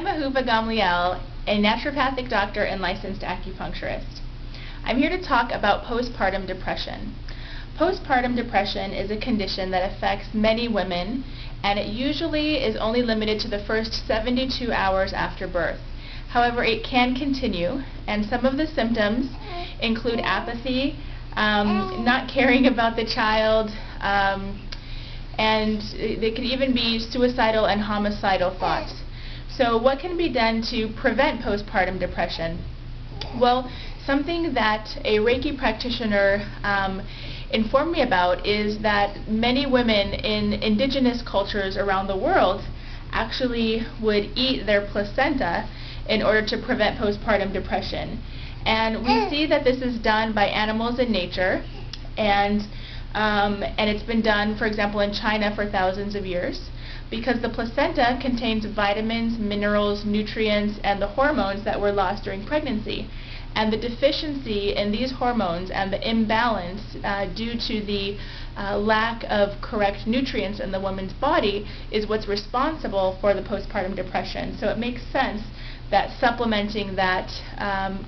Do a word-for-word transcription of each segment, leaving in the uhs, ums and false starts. I'm Ahuva Gamliel, a naturopathic doctor and licensed acupuncturist. I'm here to talk about postpartum depression. Postpartum depression is a condition that affects many women, and it usually is only limited to the first seventy-two hours after birth. However, it can continue, and some of the symptoms include apathy, um, not caring about the child, um, and they could even be suicidal and homicidal thoughts. So what can be done to prevent postpartum depression? Well, something that a Reiki practitioner um, informed me about is that many women in indigenous cultures around the world actually would eat their placenta in order to prevent postpartum depression. And we see that this is done by animals in nature, and Um, and it's been done, for example, in China for thousands of years, because the placenta contains vitamins, minerals, nutrients, and the hormones that were lost during pregnancy. And the deficiency in these hormones and the imbalance uh, due to the uh, lack of correct nutrients in the woman's body is what's responsible for the postpartum depression. So it makes sense that supplementing that um,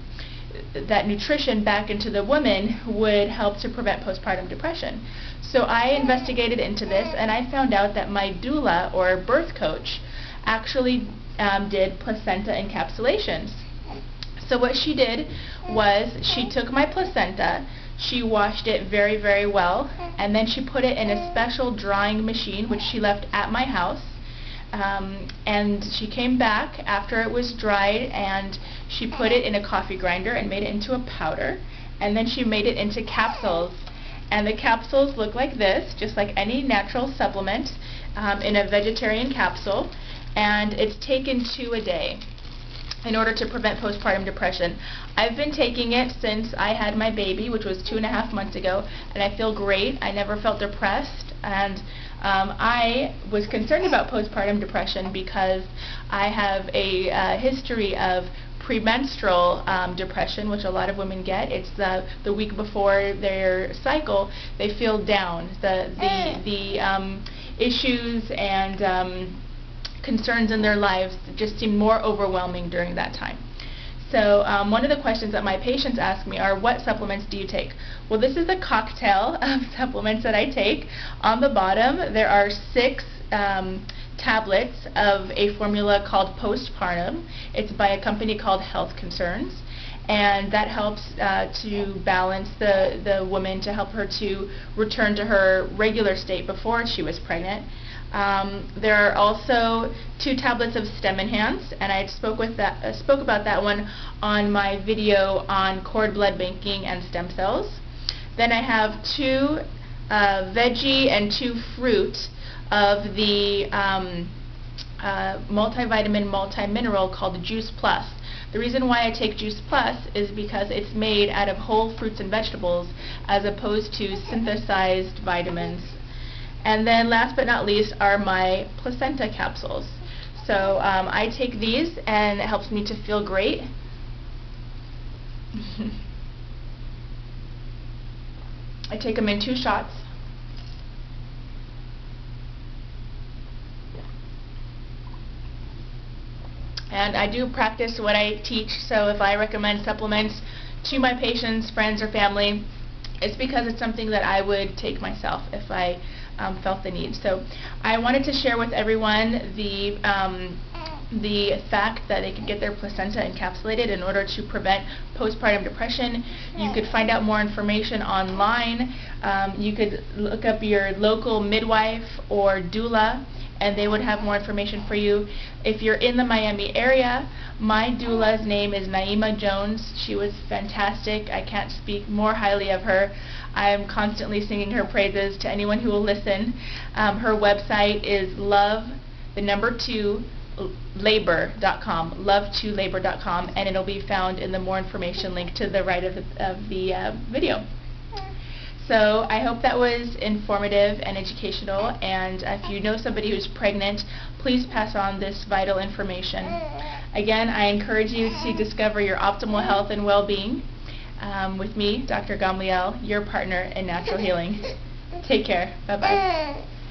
that nutrition back into the woman would help to prevent postpartum depression. So I investigated into this, and I found out that my doula, or birth coach, actually um, did placenta encapsulations. So what she did was she took my placenta, she washed it very, very well, and then she put it in a special drying machine, which she left at my house. Um, and she came back after it was dried, and she put it in a coffee grinder and made it into a powder, and then she made it into capsules. And the capsules look like this, just like any natural supplement, um, in a vegetarian capsule, and it's taken two a day in order to prevent postpartum depression. I've been taking it since I had my baby, which was two and a half months ago, and I feel great. I never felt depressed, and um, I was concerned about postpartum depression because I have a uh, history of premenstrual um, depression, which a lot of women get. It's the, the week before their cycle, they feel down. The, the, the um, issues and um, concerns in their lives just seem more overwhelming during that time. So um, one of the questions that my patients ask me are, what supplements do you take? Well, this is a cocktail of supplements that I take. On the bottom there are six um, tablets of a formula called Postpartum. It's by a company called Health Concerns, and that helps uh, to balance the, the woman, to help her to return to her regular state before she was pregnant. Um, there are also two tablets of Stem Enhance, and I spoke with that, uh, spoke about that one on my video on cord blood banking and stem cells. Then I have two uh, veggie and two fruit of the um, uh, multivitamin, multimineral called Juice Plus. The reason why I take Juice Plus is because it's made out of whole fruits and vegetables as opposed to synthesized vitamins. And then last but not least are my placenta capsules. So um, I take these, and it helps me to feel great. I take them in two shots. And I do practice what I teach, so if I recommend supplements to my patients, friends, or family, it's because it's something that I would take myself if I um, felt the need. So I wanted to share with everyone the, um, the fact that they could get their placenta encapsulated in order to prevent postpartum depression. You could find out more information online. Um, you could look up your local midwife or doula, and they would have more information for you. If you're in the Miami area, my doula's name is Naeemah Jones. She was fantastic. I can't speak more highly of her. I am constantly singing her praises to anyone who will listen. Um, her website is love two labor dot com, love two labor dot com, and it'll be found in the more information link to the right of the, of the uh, video. So I hope that was informative and educational, and if you know somebody who's pregnant, please pass on this vital information. Again, I encourage you to discover your optimal health and well-being um, with me, Doctor Gamliel, your partner in natural healing. Take care. Bye-bye.